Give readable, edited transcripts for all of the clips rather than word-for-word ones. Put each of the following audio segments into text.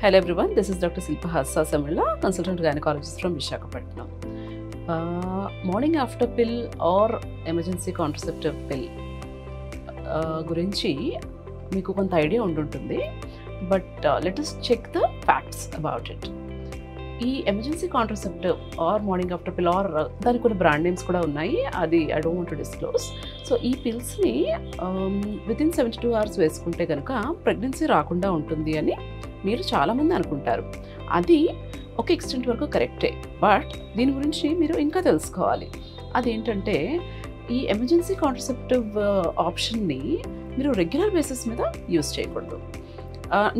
Hello everyone, this is Dr. Silpahasa, consultant gynecologist from Visakhapatnam. Morning after pill or emergency contraceptive pill gurinchi meeku kontha idea untundi, but let us check the facts about it. E emergency contraceptive or morning after pill or dani konni brand names kuda unnai, adi I don't want to disclose. So ee pills ni within 72 hours veskunte ganaka pregnancy raakunda untundi ani మీరు చాలా మంది అనుకుంటారు. అది ఒక extent వరకు కరెక్టే, but దీని గురించి మీరు ఇంకా తెలుసుకోవాలి. అదేంటంటే ఈ ఎమర్జెన్సీ కాంట్రసెప్టివ్ ఆప్షన్ని మీరు రెగ్యులర్ బేసిస్ మీద యూజ్ చేయకూడదు.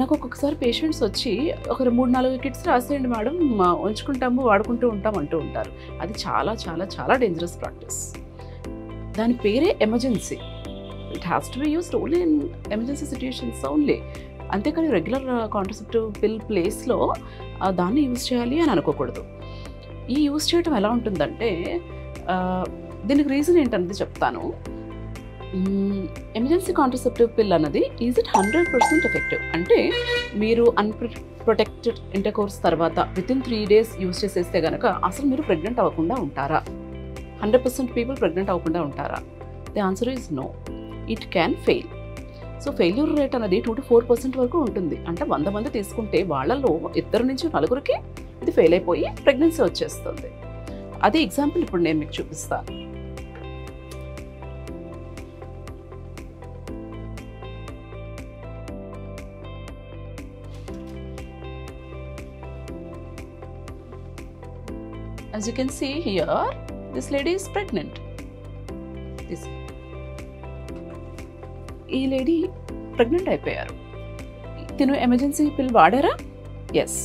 నాకు ఒక్కొక్కసారి పేషెంట్స్ వచ్చి ఒక 3-4 కిట్స్ రాసేయండి మేడం, ఉంచుకుంటాము వాడుకుంటూ ఉంటాం అంటూ ఉంటారు. అది చాలా చాలా చాలా డేంజరస్ ప్రాక్టీస్. దాని పేరే emergency. It has to be used only in emergency situations only. అంతేకాని రెగ్యులర్ కాంట్రసెప్టివ్ పిల్ ప్లేస్లో దాన్ని యూజ్ చేయాలి అని అనుకోకూడదు. ఈ యూజ్ చేయడం ఎలా ఉంటుందంటే దీనికి రీజన్ ఏంటనేది చెప్తాను. ఎమర్జెన్సీ కాంట్రసెప్టివ్ పిల్ అన్నది ఈజ్ ఇట్ 100% ఎఫెక్టివ్ అంటే మీరు అన్ప్రొటెక్టెడ్ ఇంటర్కోర్స్ తర్వాత వితిన్ 3 days యూజ్ చేసేస్తే కనుక అసలు మీరు ప్రెగ్నెంట్ అవ్వకుండా ఉంటారా? 100% పీపుల్ ప్రెగ్నెంట్ అవ్వకుండా ఉంటారా? The answer is no, it can fail. So failure rate అనేది 2 to 4% వరకు ఉంటుంది. అంటే 100 మంది తీసుకుంటే వాళ్ళలో 2 నుంచి 4కి ఇది ఫెయిల్ అయిపోయి ప్రెగ్నెన్సీ వచ్చేస్తుంది. అదే ఎగ్జాంపుల్ ఇప్పుడు నేను మీకు చూపిస్తాను. As you can see here, this lady is pregnant. ఈ లేడీ ప్రెగ్నెంట్ అయిపోయారు. తిను ఎమర్జెన్సీ పిల్ వాడారా? ఎస్.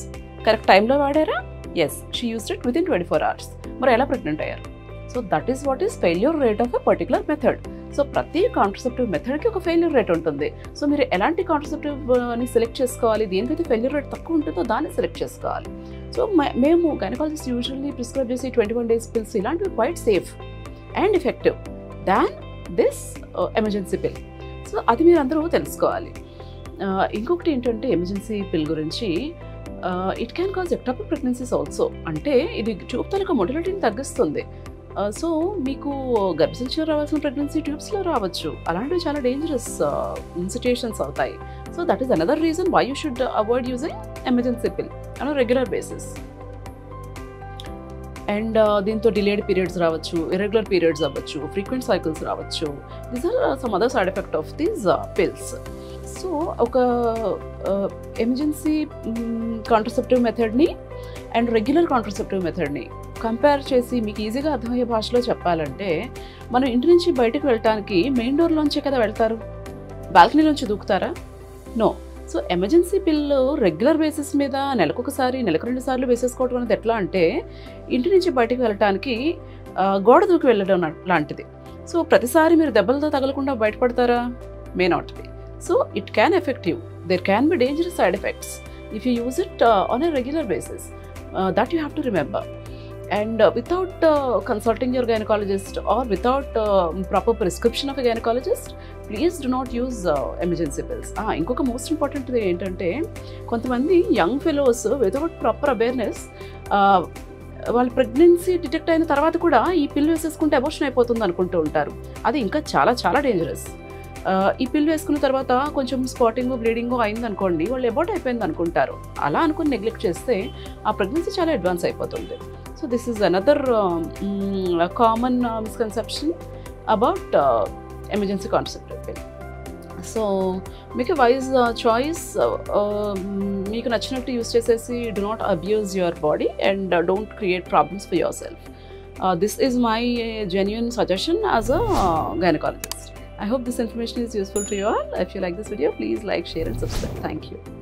కరెక్ట్ టైంలో వాడారా? Yes. She used it within 24 hours. మరి ఎలా ప్రెగ్నెంట్ అయ్యారు? So that is what is failure rate of a particular method. So ప్రతి కాంట్రసెప్టివ్ మెథడ్కి ఒక ఫెయిల్యూర్ రేట్ ఉంటుంది. సో మీరు ఎలాంటి కాంట్రసెప్టివ్ని సెలెక్ట్ చేసుకోవాలి, దేనికైతే ఫెయిల్యూర్ రేట్ తక్కువ ఉంటుందో దాన్ని సెలెక్ట్ చేసుకోవాలి. సో మేము గైనకాలజిస్ట్ యూజువల్లీ ప్రిస్క్రైబ్ చేసి 21 days పిల్స్ ఇలాంటివి quite safe and effective than this emergency pill. So అది మీరు అందరూ తెలుసుకోవాలి. ఇంకొకటి ఏంటంటే ఎమర్జెన్సీ పిల్ గురించి it can cause ectopic pregnancies also. అంటే ఇది ట్యూబ్ తాలూకా మోటిలిటీని తగ్గిస్తుంది. సో మీకు గర్భసంచిలో రావాల్సిన ప్రెగ్నెన్సీ ట్యూబ్స్లో రావచ్చు. అలాంటివి చాలా డేంజరస్ సిచ్యుయేషన్స్ అవుతాయి. So that is another reason why you should avoid using emergency pill on regular basis. And దీంతో డిలేడ్ పీరియడ్స్ రావచ్చు, ఇర్రెగ్యులర్ పీరియడ్స్ అవ్వచ్చు, ఫ్రీక్వెంట్ సైకిల్స్ రావచ్చు. These are some other side effect of these pills. So ఒక emergency contraceptive మెథడ్ని and regular contraceptive మెథడ్ని compare చేసి మీకు ఈజీగా అర్థమయ్యే భాషలో చెప్పాలంటే, మనం ఇంటి నుంచి బయటకు వెళ్ళటానికి మెయిన్ డోర్లోంచే కదా వెళ్తారు, బాల్కనీలోంచి దూకుతారా? No. So emergency pill regular basis మీద నెలకొకసారి, నెలకు 2 సార్లు వేసేసుకోవడం అనేది ఎట్లా అంటే ఇంటి నుంచి బయటకు వెళ్ళటానికి గోడ దూకి వెళ్ళడం లాంటిది. సో ప్రతిసారి మీరు దెబ్బలతో తగలకుండా బయటపడతారా? May not be. So it can affect you, there can be dangerous side effects if you use it on a regular basis. That you have to remember. And without consulting your gynecologist or without proper prescription of a gynecologist, please do not use emergency pills. Inkoka most important thing entante kontamandi young fellows without proper awareness వాళ్ళ pregnancy detect అయిన తర్వాత కూడా ఈ పిల్ వేసేసుకుంటే abortion అయిపోతుంది అనుకుంటూ ఉంటారు. అది ఇంకా చాలా చాలా డేంజరస్. ఈ పిల్ వేసుకున్న తర్వాత కొంచెం స్పాటింగ్ బ్లీడింగ్ అయిందనుకోండి, వాళ్ళు అబోర్ట్ అయిపోయింది అనుకుంటారు. అలా అనుకుని నెగ్లెక్ట్ చేస్తే ఆ ప్రెగ్నెన్సీ చాలా అడ్వాన్స్ అయిపోతుంది. So this is another common misconception about emergency contraceptive pill. So make a wise choice. Meeku nachinattu use chesesi, do not abuse your body and don't create problems for yourself. This is my genuine suggestion as a gynecologist. I hope this information is useful to you all. If you like this video, please like, share and subscribe. Thank you.